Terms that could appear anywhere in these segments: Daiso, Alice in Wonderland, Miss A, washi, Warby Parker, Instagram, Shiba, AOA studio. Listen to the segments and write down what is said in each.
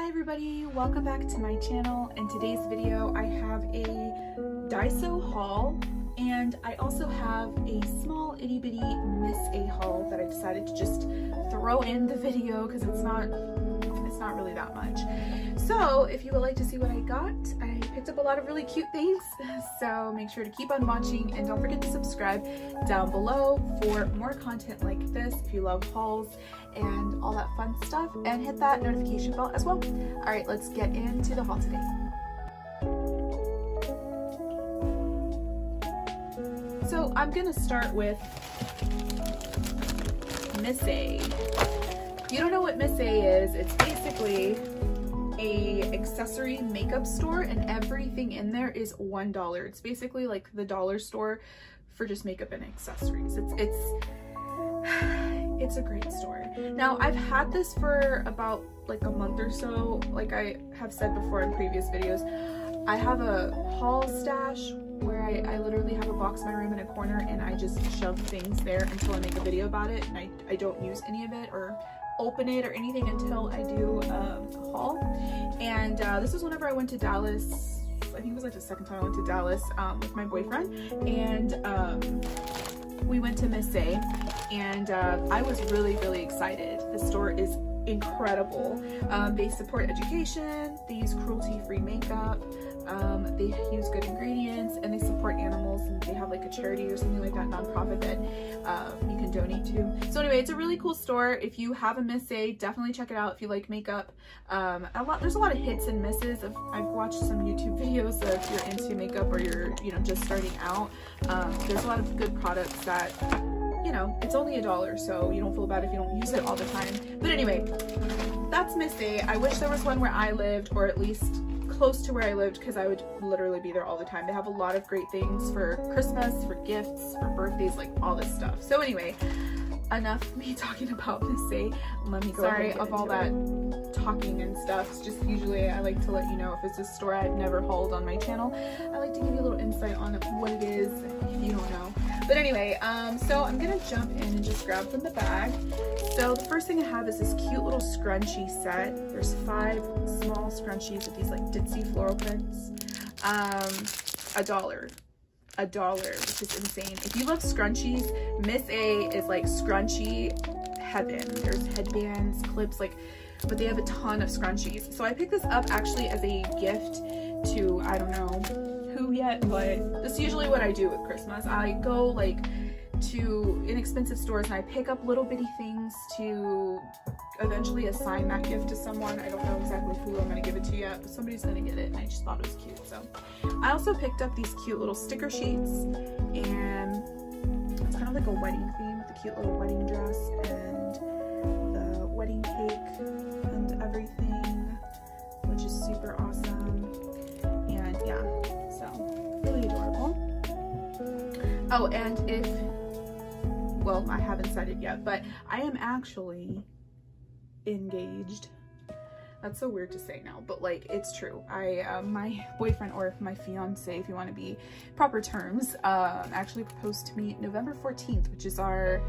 Hi everybody, welcome back to my channel. In today's video I have a Daiso haul and I also have a small itty bitty Miss A haul that I decided to just throw in the video because it's not really that much. So if you would like to see what I got, I picked up a lot of really cute things, so make sure to keep on watching and don't forget to subscribe down below for more content like this if you love hauls and all that fun stuff, and hit that notification bell as well. Alright, let's get into the haul today. So I'm gonna start with Miss A. If you don't know what Miss A is, it's basically a accessory makeup store and everything in there is $1. It's basically like the dollar store for just makeup and accessories. It's a great store. Now I've had this for about like a month or so. Like I have said before in previous videos, I have a haul stash where I literally have a box in my room in a corner and I just shove things there until I make a video about it, and I don't use any of it or open it or anything until I do a haul. And this was whenever I went to Dallas. I think it was like the second time I went to Dallas with my boyfriend, and we went to Miss A, and I was really excited. The store is incredible. They support education, they use cruelty-free makeup, they use good ingredients, and they support animals, and they have like a charity or something like that, nonprofit that you can donate to. So anyway, it's a really cool store. If you have a Miss A, definitely check it out if you like makeup. There's a lot of hits and misses. I've watched some YouTube videos, so if you're into makeup or you're just starting out, there's a lot of good products that it's only $1, so you don't feel bad if you don't use it all the time. But anyway, that's Miss A. I wish there was one where I lived, or at least close to where I lived, because I would literally be there all the time. They have a lot of great things for Christmas, for gifts, for birthdays, like all this stuff. So anyway, enough of me talking about Miss A. Let me go. Sorry of all that talking and stuff. It's just usually I like to let you know if it's a store I've never hauled on my channel. I like to give you a little insight on what it is if you don't know. But anyway, so I'm gonna jump in and just grab from the bag. So the first thing I have is this cute little scrunchie set. There's 5 small scrunchies with these like ditzy floral prints. $1, which is insane. If you love scrunchies, Miss A is like scrunchie heaven. There's headbands, clips, like, but they have a ton of scrunchies. So I picked this up actually as a gift to, I don't know, yet, but that's usually what I do with Christmas. I go like to inexpensive stores and I pick up little bitty things to eventually assign that gift to someone. I don't know exactly who I'm gonna give it to yet, but somebody's gonna get it, and I just thought it was cute. So I also picked up these cute little sticker sheets, and it's kind of like a wedding theme with a cute little wedding dress and the wedding cake and everything, which is super awesome. And yeah, adorable. Oh, and if, well, I haven't said it yet, but I am actually engaged. That's so weird to say now, but like, it's true. My boyfriend, or my fiance, if you want to be proper terms, actually proposed to me November 14th, which is our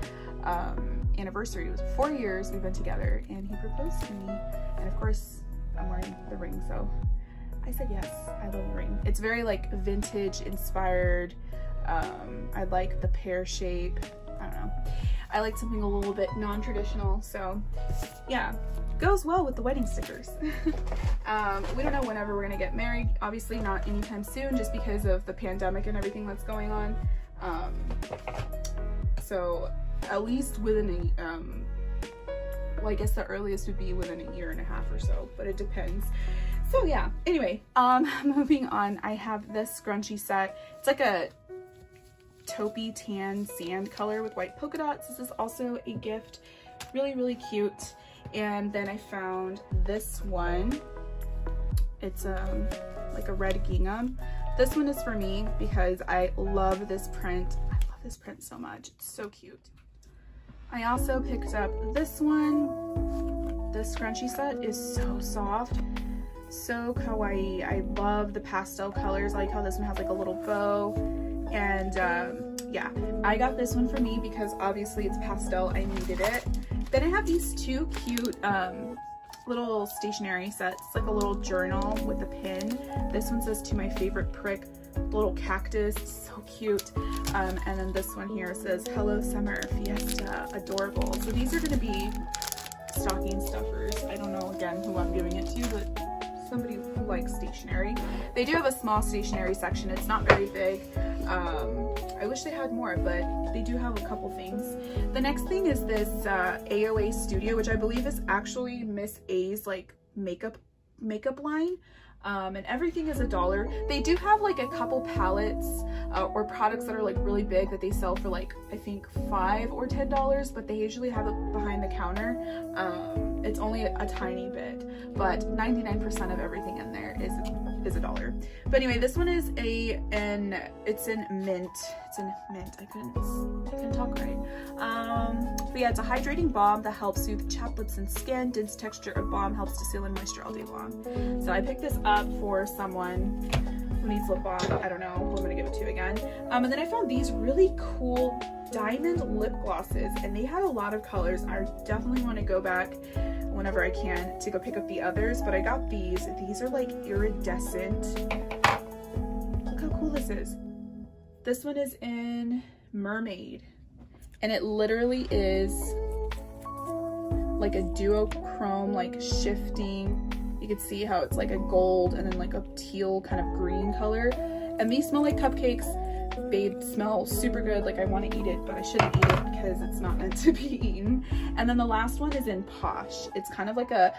anniversary. It was 4 years we've been together, and he proposed to me, and of course I'm wearing the ring, so I said yes. I love the ring. It's very like vintage inspired. I like the pear shape. I don't know. I like something a little bit non-traditional, so yeah, goes well with the wedding stickers. We don't know whenever we're gonna get married, obviously not anytime soon, just because of the pandemic and everything that's going on. So at least within a well, I guess the earliest would be within a year and a half or so, but it depends. So yeah, anyway, moving on, I have this scrunchie set. It's like a taupey tan sand color with white polka dots. This is also a gift, really cute. And then I found this one. It's like a red gingham. This one is for me because I love this print. I love this print so much, it's so cute. I also picked up this one. This scrunchie set is so soft, so kawaii. I love the pastel colors. I like how this one has like a little bow, and yeah, I got this one for me because obviously it's pastel, I needed it. Then I have these two cute little stationery sets, like a little journal with a pin. This one says "To My Favorite Prick," little cactus, so cute. And then this one here says "Hello Summer Fiesta," adorable. So these are going to be stocking stuffers. I don't know again who I'm giving it to, but somebody who likes stationery. They do have a small stationery section. It's not very big. I wish they had more, but they do have a couple things. The next thing is this AOA Studio, which I believe is actually Miss A's like makeup line. And everything is $1. They do have like a couple palettes or products that are like really big that they sell for like I think $5 or $10, but they usually have it behind the counter. It's only a tiny bit, but 99% of everything in there is $1. But anyway, this one is in mint. I couldn't talk right. But yeah, it's a hydrating balm that helps soothe chapped lips and skin. Dense texture of balm helps to seal in moisture all day long. So I picked this up for someone who needs lip balm. I don't know who I'm gonna give it to again. And then I found these really cool diamond lip glosses, and they had a lot of colors. I definitely want to go back whenever I can to go pick up the others, but I got these. These are like iridescent. Look how cool this is. This one is in Mermaid, and it literally is like a duochrome, like shifting. You can see how it's like a gold and then like a teal kind of green color, and these smell like cupcakes. They smell super good. Like I want to eat it, but I shouldn't eat it because it's not meant to be eaten. And then the last one is in Posh. It's kind of like a,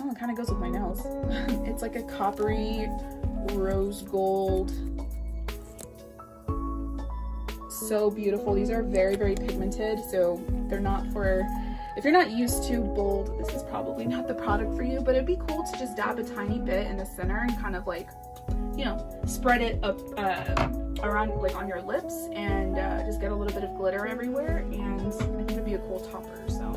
oh, it kind of goes with my nails. It's like a coppery rose gold. So beautiful. These are very, very pigmented. So they're not for, if you're not used to bold, this is probably not the product for you, but it'd be cool to just dab a tiny bit in the center and kind of like, you know, spread it up around like on your lips, and just get a little bit of glitter everywhere, and I think it'd be a cool topper. So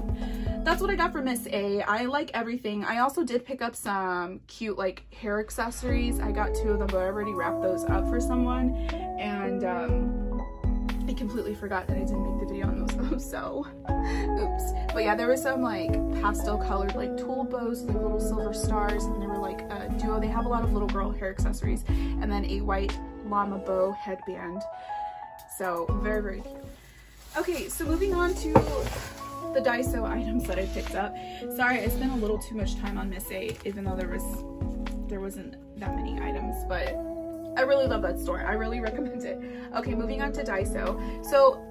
that's what I got from Miss A. I like everything. I also did pick up some cute like hair accessories. I got 2 of them, but I already wrapped those up for someone, and I completely forgot that I didn't make the video on those, so oops. But yeah, there were some like pastel colored like tulle bows, like little silver stars, and they were like a duo. They have a lot of little girl hair accessories, and then a white llama bow headband. So very, very cute. Okay, so moving on to the Daiso items that I picked up. Sorry, I spent a little too much time on Miss A, even though there wasn't that many items, but I really love that store. I really recommend it. Okay, moving on to Daiso. So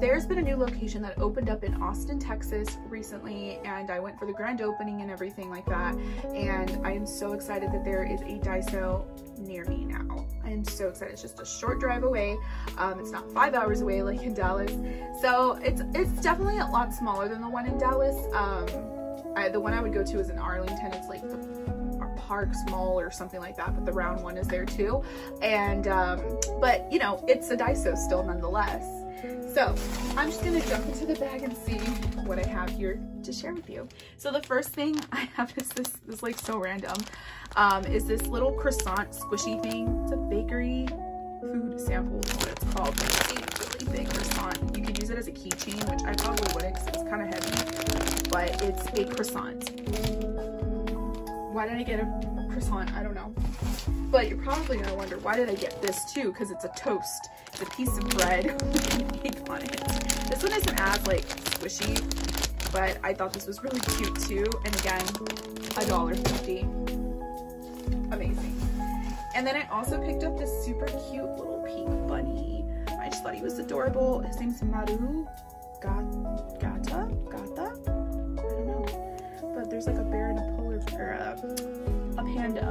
there's been a new location that opened up in Austin, Texas recently, and I went for the grand opening and everything like that, and I am so excited that there is a Daiso near me now. I am so excited. It's just a short drive away. It's not 5 hours away like in Dallas. So it's definitely a lot smaller than the one in Dallas. The one I would go to is in Arlington. It's like the Parks Mall or something like that, but the round one is there too. And but you know, it's a Daiso still nonetheless. So I'm just gonna jump into the bag and see what I have here to share with you. So the first thing I have is this like so random, is this little croissant squishy thing. It's a bakery food sample is what it's called. It's a really big croissant. You could use it as a keychain, which I probably wouldn't because it's kind of heavy, but it's a croissant. Why did I get a croissant? I don't know. But you're probably gonna wonder, why did I get this too? Because it's a toast. It's a piece of bread with cake on it. This one isn't as like squishy, but I thought this was really cute too. And again, $1.50. Amazing. And then I also picked up this super cute little pink bunny. I just thought he was adorable. His name's Maru Gata? I don't know. But there's like a bear and a or a panda,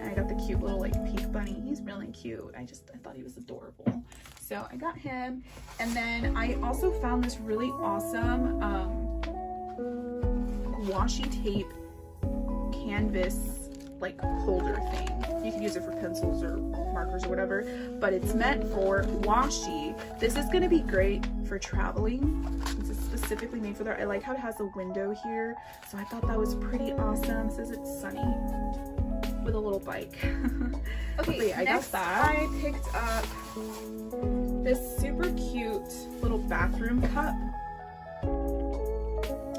and I got the cute little like pink bunny. He's really cute. I thought he was adorable, so I got him. And then I also found this really awesome washi tape canvas like holder thing. You can use it for pencils or markers or whatever, but it's meant for washi. This is going to be great for traveling. This is specifically made for that. I like how it has a window here, so I thought that was pretty awesome. It says it's sunny with a little bike. Okay, yeah, I got that. I picked up this super cute little bathroom cup.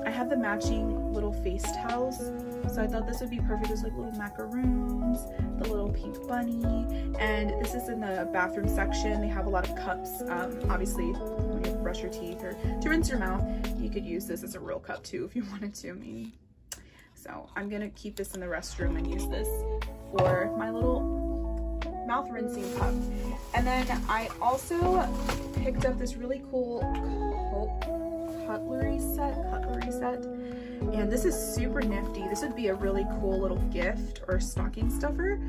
I have the matching little face towels, so I thought this would be perfect. There's like little macaroons, the little pink bunny, and this is in the bathroom section. They have a lot of cups. Obviously when you brush your teeth or to rinse your mouth, you could use this as a real cup too if you wanted to, maybe. So I'm gonna keep this in the restroom and use this for my little mouth rinsing cup. And then I also picked up this really cool cutlery set, and this is super nifty. This would be a really cool little gift or stocking stuffer.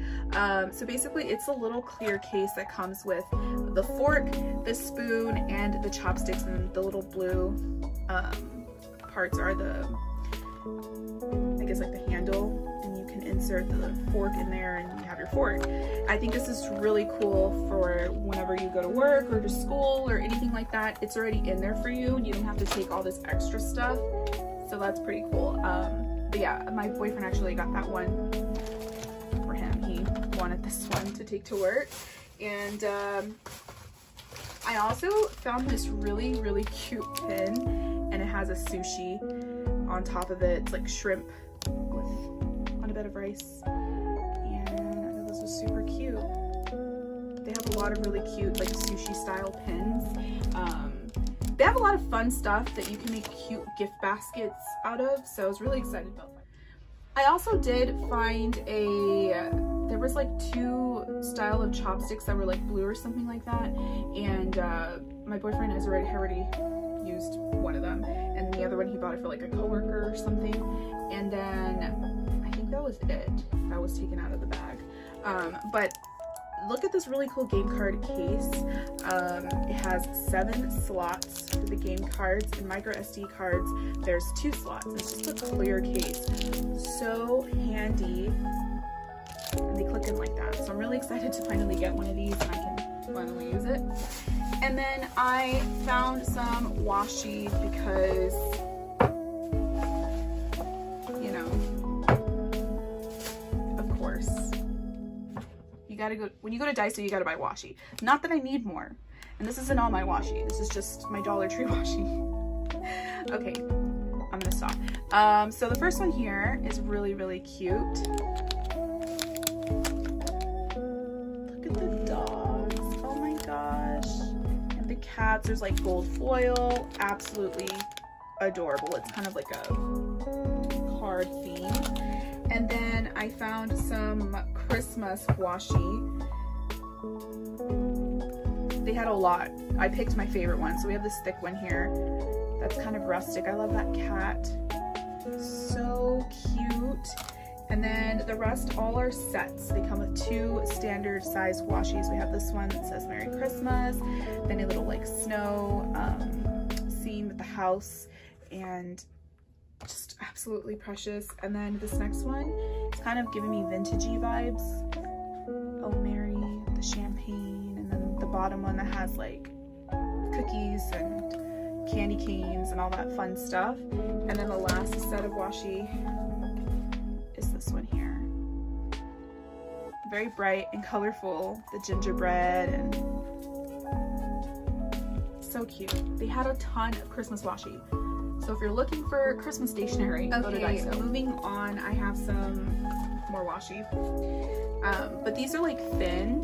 So basically it's a little clear case that comes with the fork, the spoon, and the chopsticks, and the little blue parts are the, I guess, like the handle. Insert the fork in there and you have your fork. I think this is really cool for whenever you go to work or to school or anything like that. It's already in there for you. You don't have to take all this extra stuff. So that's pretty cool. But yeah, my boyfriend actually got that one for him. He wanted this one to take to work. And I also found this really, really cute pin, and it has a sushi on top of it. It's like shrimp with a bit of rice, and I thought this was super cute. They have a lot of really cute, like, sushi style pins. They have a lot of fun stuff that you can make cute gift baskets out of, so I was really excited about that. I also did find there was like two style of chopsticks that were like blue or something like that, and my boyfriend has already used one of them, and the other one he bought it for like a coworker or something. And then that was it. That was taken out of the bag. But look at this really cool game card case. It has 7 slots for the game cards, and micro SD cards, there's 2 slots. It's just a clear case. So handy. And they click in like that. So I'm really excited to finally get one of these and I can finally use it. And then I found some washi because, when you go to Daiso, you gotta buy washi. Not that I need more, and this isn't all my washi. This is just my Dollar Tree washi. Okay, I'm gonna stop. So the first one here is really, really cute. Look at the dogs. Oh my gosh! And the cats. There's like gold foil. Absolutely adorable. It's kind of like a card theme. And then I found some Christmas washi. They had a lot. I picked my favorite one. So we have this thick one here that's kind of rustic. I love that cat. So cute. And then the rest all are sets. They come with 2 standard size washis. We have this one that says Merry Christmas, then a little like snow scene with the house, and just absolutely precious. And then this next one, it's kind of giving me vintagey vibes. Oh Mary, the champagne, and then the bottom one that has like cookies and candy canes and all that fun stuff. And then the last set of washi is this one here. Very bright and colorful, the gingerbread, and so cute. They had a ton of Christmas washi. So if you're looking for Christmas stationery, go to Daiso. Moving on, I have some more washi. But these are like thin,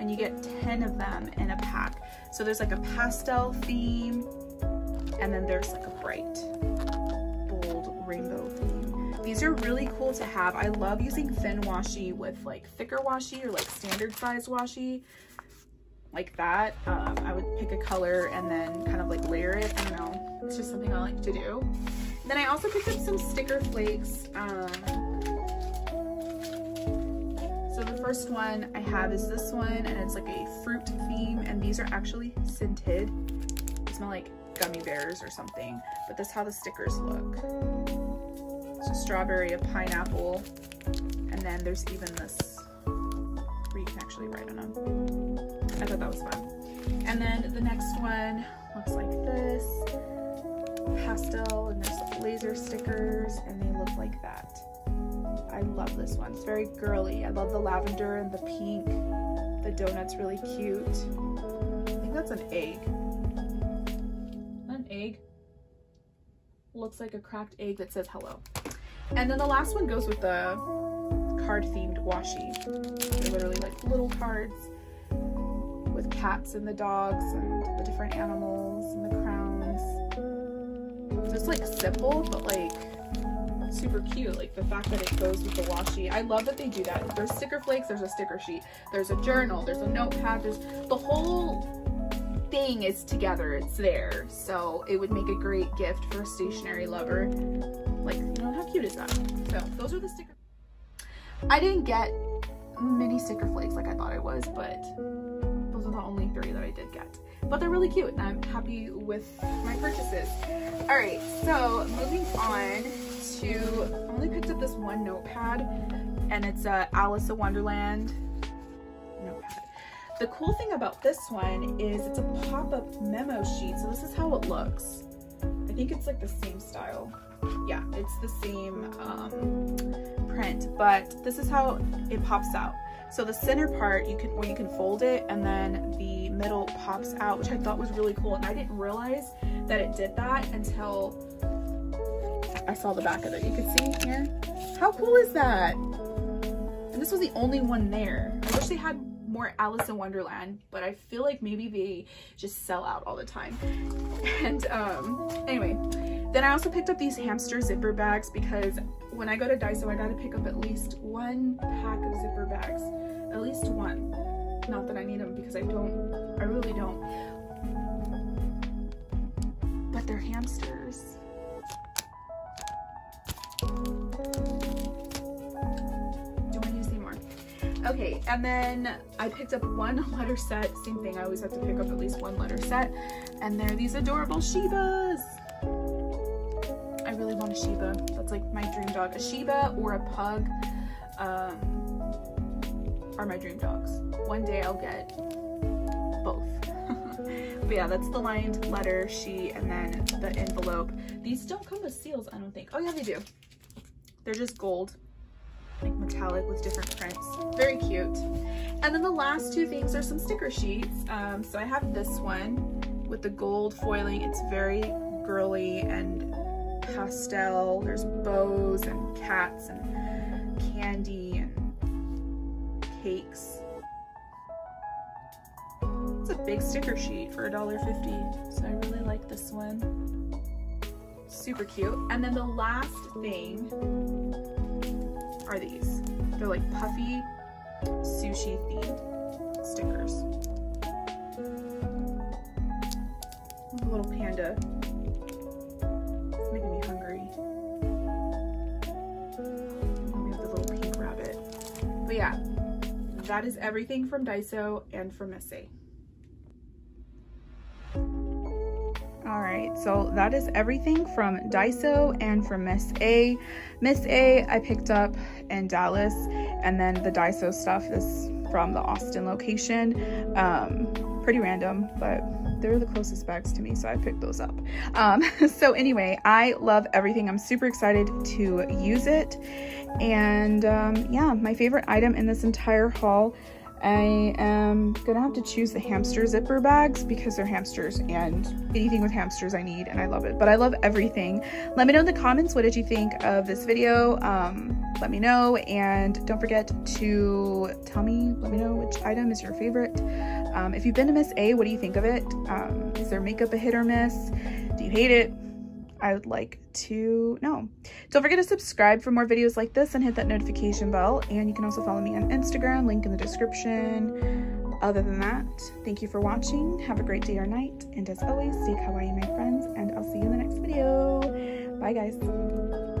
and you get 10 of them in a pack. So there's like a pastel theme, and then there's like a bright, bold rainbow theme. These are really cool to have. I love using thin washi with like thicker washi or like standard size washi. Like that. I would pick a color and then kind of like layer it. I don't know. It's just something I like to do. And then I also picked up some sticker flakes. So the first one I have is this one, and it's like a fruit theme, and these are actually scented. They smell like gummy bears or something, but that's how the stickers look. So strawberry, a pineapple, and then there's even this where you can actually write on them. I thought that was fun. And then the next one looks like this, pastel, and there's laser stickers, and they look like that. I love this one. It's very girly. I love the lavender and the pink. The donut's really cute. I think that's an egg. Is that an egg? looks like a cracked egg that says hello. And then the last one goes with the card themed washi. They're literally like little cards with cats and the dogs and the different animals and the crowns. So it's like simple but like super cute, like the fact that it goes with the washi. I love that they do that. There's sticker flakes, there's a sticker sheet, there's a journal, there's a notepad, there's the whole thing is together, it's there. So it would make a great gift for a stationery lover. Like, you know, how cute is that? So those are the sticker. I didn't get many sticker flakes like I thought I was, but those are the only three that I did get. But they're really cute and I'm happy with my purchases. All right, so moving on to, I only picked up this one notepad and it's a Alice in Wonderland notepad. The cool thing about this one is it's a pop-up memo sheet. So this is how it looks. I think it's like the same style. Yeah, it's the same print, but this is how it pops out. So the center part, you can fold it, and then the middle pops out, which I thought was really cool. And I didn't realize that it did that until I saw the back of it. You can see here. How cool is that? And this was the only one there. I wish they had more Alice in Wonderland, but I feel like maybe they just sell out all the time. And anyway, then I also picked up these hamster zipper bags because when I go to Daiso, I gotta pick up at least one pack of zipper bags, at least one. Not that I need them because I really don't. But they're hamsters. Okay, and then I picked up one letter set. Same thing, I always have to pick up at least one letter set. And they're these adorable Shibas. I really want a Shiba. That's like my dream dog. A Shiba or a pug are my dream dogs. One day I'll get both. But yeah, that's the lined letter sheet and then the envelope. These don't come with seals, I don't think. Oh yeah, they do. They're just gold. Like metallic with different prints. Very cute. And then the last two things are some sticker sheets. So I have this one with the gold foiling. It's very girly and pastel. There's bows and cats and candy and cakes. It's a big sticker sheet for $1.50. So I really like this one. Super cute. And then the last thing are these. They're like puffy sushi themed stickers. A little panda. It's making me hungry. We have the little pink rabbit. But yeah, that is everything from Daiso and from Miss A. Alright, so that is everything from Daiso and from Miss A. Miss A I picked up in Dallas, and then the Daiso stuff is from the Austin location. Pretty random, but they're the closest bags to me, so I picked those up. So anyway, I love everything. I'm super excited to use it. And yeah, my favorite item in this entire haul, I am gonna have to choose the hamster zipper bags because they're hamsters and anything with hamsters I need, and I love it. But I love everything. Let me know in the comments, what did you think of this video? Let me know, and don't forget to let me know which item is your favorite. If you've been to Miss A, what do you think of it? Is their makeup a hit or miss? Do you hate it? I would like to know. Don't forget to subscribe for more videos like this and hit that notification bell. And you can also follow me on Instagram, link in the description. Other than that, thank you for watching. Have a great day or night. And as always, stay kawaii, my friends, and I'll see you in the next video. Bye, guys.